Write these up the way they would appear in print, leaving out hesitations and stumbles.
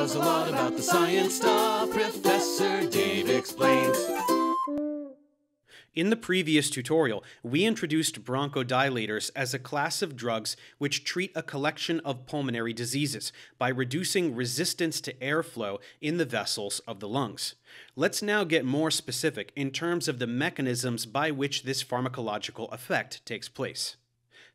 knows a lot about the science stuff. Professor Dave Explains. In the previous tutorial, we introduced bronchodilators as a class of drugs which treat a collection of pulmonary diseases by reducing resistance to airflow in the vessels of the lungs. Let's now get more specific in terms of the mechanisms by which this pharmacological effect takes place.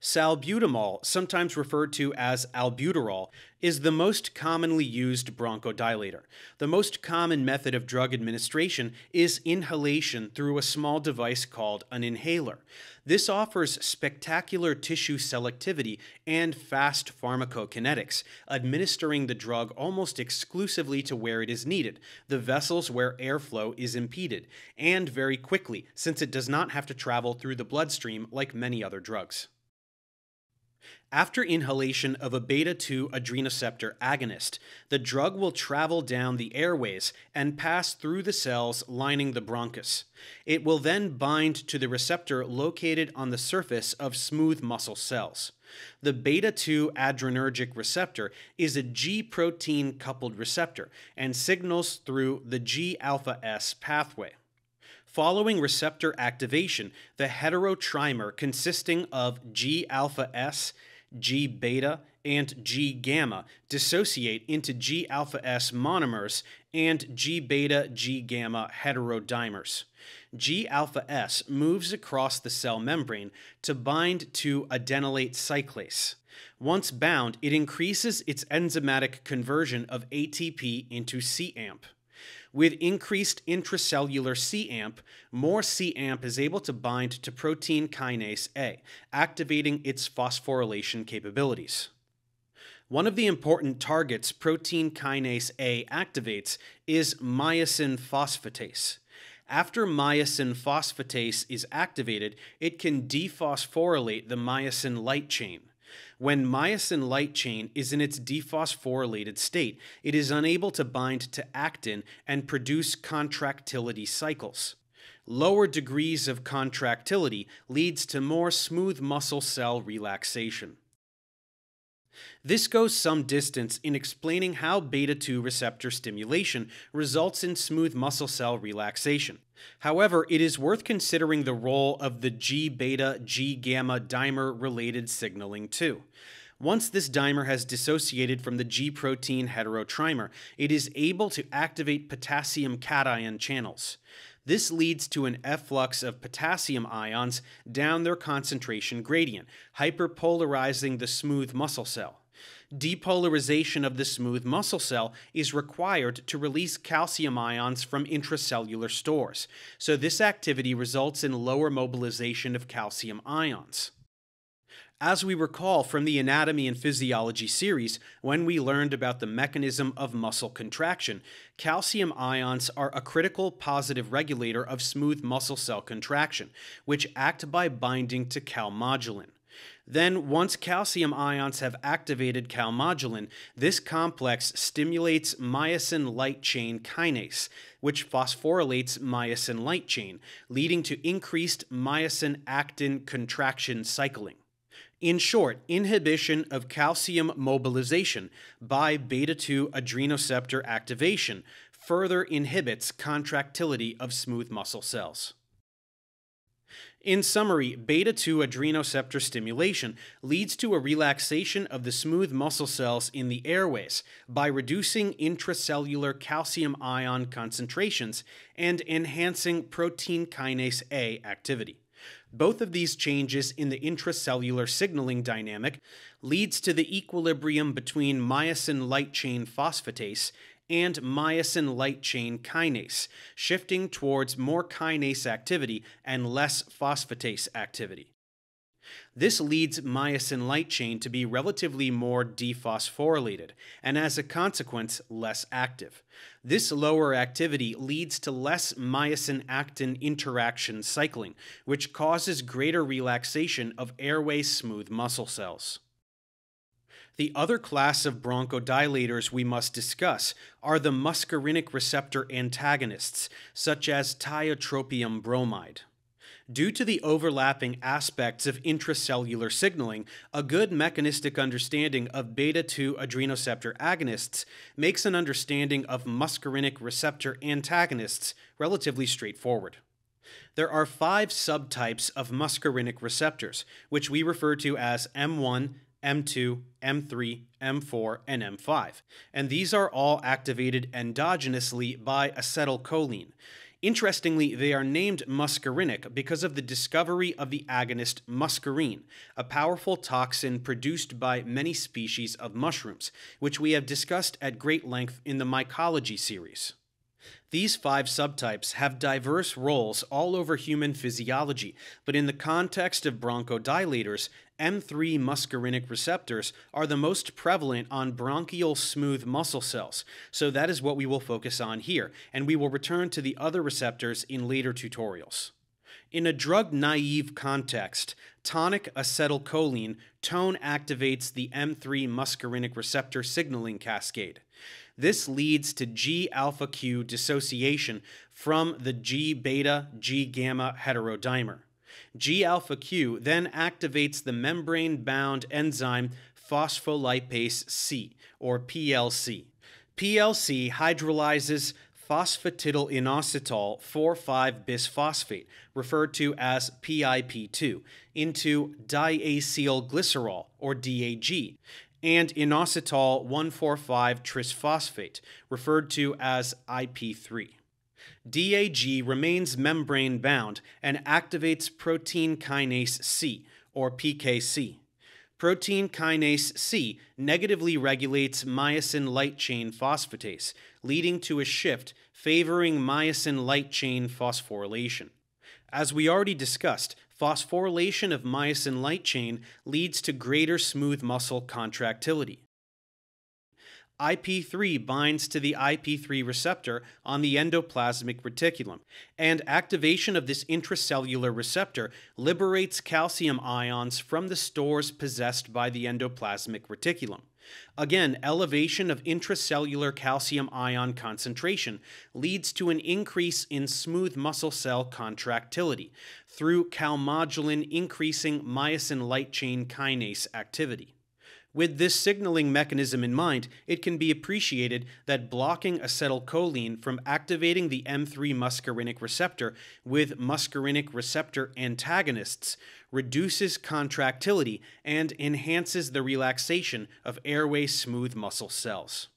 Salbutamol, sometimes referred to as albuterol, is the most commonly used bronchodilator. The most common method of drug administration is inhalation through a small device called an inhaler. This offers spectacular tissue selectivity and fast pharmacokinetics, administering the drug almost exclusively to where it is needed, the vessels where airflow is impeded, and very quickly, since it does not have to travel through the bloodstream like many other drugs. After inhalation of a beta-2 adrenoceptor agonist, the drug will travel down the airways and pass through the cells lining the bronchus. It will then bind to the receptor located on the surface of smooth muscle cells. The beta-2 adrenergic receptor is a G-protein coupled receptor and signals through the G-alpha-S pathway. Following receptor activation, the heterotrimer consisting of G-alpha-S, G-beta, and G-gamma dissociate into G-alpha-S monomers and G-beta, G-gamma heterodimers. G-alpha-S moves across the cell membrane to bind to adenylate cyclase. Once bound, it increases its enzymatic conversion of ATP into cAMP. With increased intracellular cAMP, more cAMP is able to bind to protein kinase A, activating its phosphorylation capabilities. One of the important targets protein kinase A activates is myosin phosphatase. After myosin phosphatase is activated, it can dephosphorylate the myosin light chain. When myosin light chain is in its dephosphorylated state, it is unable to bind to actin and produce contractility cycles. Lower degrees of contractility leads to more smooth muscle cell relaxation. This goes some distance in explaining how beta-2 receptor stimulation results in smooth muscle cell relaxation. However, it is worth considering the role of the G-beta, G-gamma dimer-related signaling too. Once this dimer has dissociated from the G-protein heterotrimer, it is able to activate potassium cation channels. This leads to an efflux of potassium ions down their concentration gradient, hyperpolarizing the smooth muscle cell. Depolarization of the smooth muscle cell is required to release calcium ions from intracellular stores, so this activity results in lower mobilization of calcium ions. As we recall from the Anatomy and Physiology series, when we learned about the mechanism of muscle contraction, calcium ions are a critical positive regulator of smooth muscle cell contraction, which act by binding to calmodulin. Then, once calcium ions have activated calmodulin, this complex stimulates myosin light chain kinase, which phosphorylates myosin light chain, leading to increased myosin-actin contraction cycling. In short, inhibition of calcium mobilization by beta-2 adrenoceptor activation further inhibits contractility of smooth muscle cells. In summary, beta-2 adrenoceptor stimulation leads to a relaxation of the smooth muscle cells in the airways by reducing intracellular calcium ion concentrations and enhancing protein kinase A activity. Both of these changes in the intracellular signaling dynamic leads to the equilibrium between myosin light chain phosphatase and myosin light chain kinase, shifting towards more kinase activity and less phosphatase activity. This leads myosin light chain to be relatively more dephosphorylated, and as a consequence, less active. This lower activity leads to less myosin-actin interaction cycling, which causes greater relaxation of airway smooth muscle cells. The other class of bronchodilators we must discuss are the muscarinic receptor antagonists, such as tiotropium bromide. Due to the overlapping aspects of intracellular signaling, a good mechanistic understanding of beta-2 adrenoceptor agonists makes an understanding of muscarinic receptor antagonists relatively straightforward. There are 5 subtypes of muscarinic receptors, which we refer to as M1, M2, M3, M4, and M5, and these are all activated endogenously by acetylcholine. Interestingly, they are named muscarinic because of the discovery of the agonist muscarine, a powerful toxin produced by many species of mushrooms, which we have discussed at great length in the mycology series. These 5 subtypes have diverse roles all over human physiology, but in the context of bronchodilators, M3 muscarinic receptors are the most prevalent on bronchial smooth muscle cells, so that is what we will focus on here, and we will return to the other receptors in later tutorials. In a drug-naive context, tonic acetylcholine tone activates the M3 muscarinic receptor signaling cascade. This leads to G-alpha-Q dissociation from the G-beta, G-gamma heterodimer. G-alpha-Q then activates the membrane-bound enzyme phospholipase C, or PLC. PLC hydrolyzes phosphatidyl inositol-4,5-bisphosphate, referred to as PIP2, into diacylglycerol, or DAG, and inositol-1,4,5-trisphosphate, referred to as IP3. DAG remains membrane-bound and activates protein kinase C, or PKC. Protein kinase C negatively regulates myosin light chain phosphatase, leading to a shift favoring myosin light chain phosphorylation. As we already discussed, phosphorylation of myosin light chain leads to greater smooth muscle contractility. IP3 binds to the IP3 receptor on the endoplasmic reticulum, and activation of this intracellular receptor liberates calcium ions from the stores possessed by the endoplasmic reticulum. Again, elevation of intracellular calcium ion concentration leads to an increase in smooth muscle cell contractility through calmodulin increasing myosin light chain kinase activity. With this signaling mechanism in mind, it can be appreciated that blocking acetylcholine from activating the M3 muscarinic receptor with muscarinic receptor antagonists reduces contractility and enhances the relaxation of airway smooth muscle cells.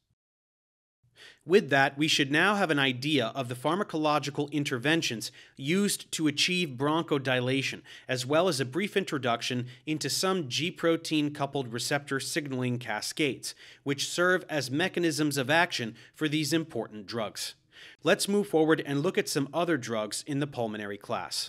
With that, we should now have an idea of the pharmacological interventions used to achieve bronchodilation, as well as a brief introduction into some G-protein coupled receptor signaling cascades, which serve as mechanisms of action for these important drugs. Let's move forward and look at some other drugs in the pulmonary class.